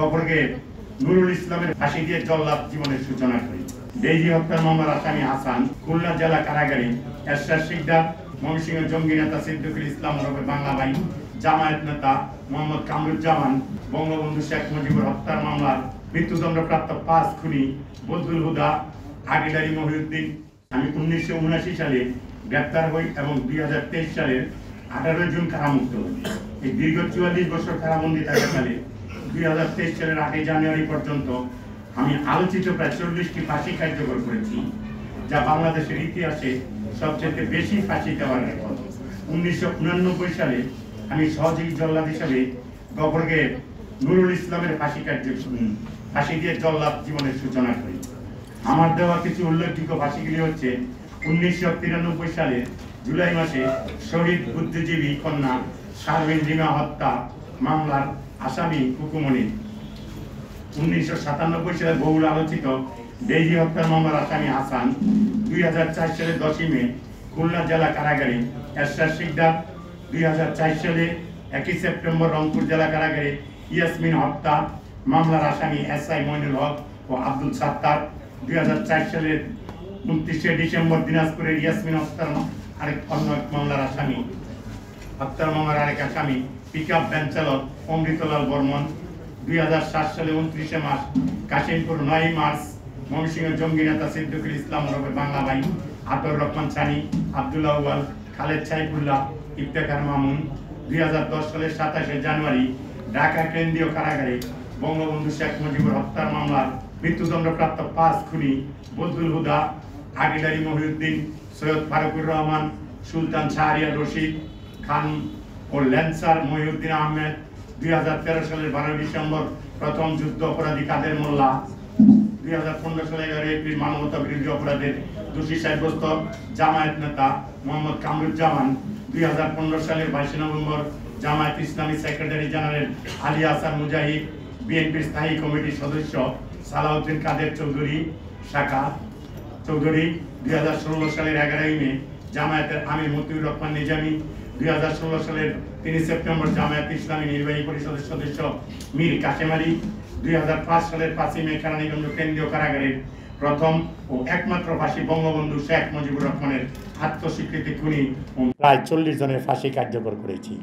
তপরকে নুরুল ইসলামের ফাঁসি দিয়ে জল্লাদ জীবনের সূচনা করে। বেজি হত্যার মামলার আসামি হাসান খুলনা জেলা কারাগারে এরশাদ শিকদার, ময়মনসিংহ জঙ্গি নেতা সিদ্দিকুল ইসলাম ওরফে বাংলা ভাই, জামায়াত নেতা মোহাম্মদ কামরুজ্জামান, বঙ্গবন্ধু শেখ মুজিবুর হত্যার মামলার মৃত্যুদণ্ডপ্রাপ্ত 5 খুনি বদরুল হুদা, আগিদারি মহিউদ্দিন আমি 1979 সালে গ্রেপ্তার হই এবং 2023 সালের 18 জুন কারামুক্ত হই। এই দীর্ঘ 44 বছর কারাবন্দী থাকাকালে 2023 সালের 8 জানুয়ারি পর্যন্ত আমি আলোচিত প্রায় 40টি ফাঁসি কার্যকর করেছি, যা বাংলাদেশের ইতিহাসে সবচেয়ে বেশি ফাঁসি দেওয়ার রেকর্ড। 1989 সালে আমি সহযোগী জল্লাদ হিসাবে গফরকে নুরুল ইসলামের ফাঁসি দিয়ে জল্লাদ জীবনের সূচনা করি। আমার দেওয়া কিছু উল্লেখযোগ্য ফাঁসিগুলি হচ্ছে 1993 সালে জুলাই মাসে শহীদ বুদ্ধিজীবী কন্যা শারমিন রিমা হত্যা মামলার আসামি কুকুমণি, 1997 সালে বহুল আলোচিত বেজি হত্যার মামলার আসামি হাসান, 2004 সালে 10 মে খুলনা জেলা কারাগারে এরশাদ শিকদার, 2004 সালে 1 সেপ্টেম্বর রংপুর জেলা কারাগারে ইয়াসমিন হত্যা মামলার আসামি এসআই মইনুল হক ও আব্দুল সাত্তার, 2004 সালের 29 ডিসেম্বর দিনাজপুরের ইয়াসমিন হত্যার অন্য এক মামলার আসামি পিকআপ ভ্যান চালক অমৃতলাল বর্মন, 2007 সালে 29 মার্চ কাশিমপুর, 9 মার্চ ময়মনসিংহ জঙ্গি নেতা সিদ্দিকুল ইসলাম ওরফে বাংলা ভাই, আতর রহমান সানি, আব্দুল্লাহ ওয়াল, খালেদ সাইফুল্লাহ, ইফতেখার মামুন, 2010 সালের 27 জানুয়ারি ঢাকা কেন্দ্রীয় কারাগারে বঙ্গবন্ধু শেখ মুজিবুর হত্যার মামলার মৃত্যুদণ্ডপ্রাপ্ত 5 খুনি বদরুল হুদা, আগিদারি মহিউদ্দিন, সৈয়দ ফারুকুর রহমান, সুলতান শাহরিয়ার রশিদ খান ও ল্যান্সার মহিউদ্দিন আহমেদ, 2013 সালের 12 ডিসেম্বর প্রথম যুদ্ধ অপরাধী কাদের মোল্লা, 2015 সালে 11 এপ্রিল মানবতা বিরোধী অপরাধের দোষী সাব্যস্ত জামায়াত নেতা মোহাম্মদ কামরুজ্জামান, 2015 সালের 22 নভেম্বর জামায়াত ইসলামী সেক্রেটারি জেনারেল আলী আসার মুজাহিদ, বিএনপির স্থায়ী কমিটির সদস্য সালাউদ্দিন কাদের চৌধুরী শাখা চৌধুরী, 2016 সালের 11 মে জামায়াতের আমির মতিউর রহমান নিজামী, 2016 সালের 3 সেপ্টেম্বর জামায়াত ইসলামী নির্বাহী পরিষদের সদস্য মীর কাসেম আলী, 2005 সালের 5 মে কেরানীগঞ্জ কেন্দ্রীয় কারাগারের প্রথম ও একমাত্র ফাঁসি বঙ্গবন্ধু শেখ মুজিবুর রহমানের আত্মস্বীকৃতি খুনি, প্রায় 40 জনের ফাঁসি কার্যকর করেছি।